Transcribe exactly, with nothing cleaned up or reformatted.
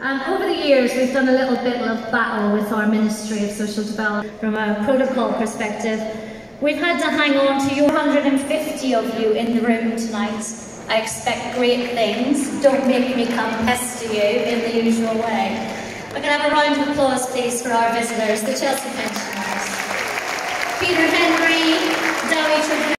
Um, over the years, we've done a little bit of battle with our Ministry of Social Development. From a protocol perspective, we've had to hang on to your one hundred and fifty of you in the room tonight. I expect great things. Don't make me come pester you in the usual way. We're going to have a round of applause, please, for our visitors, the Chelsea Pensioners. Peter Henry, Dowie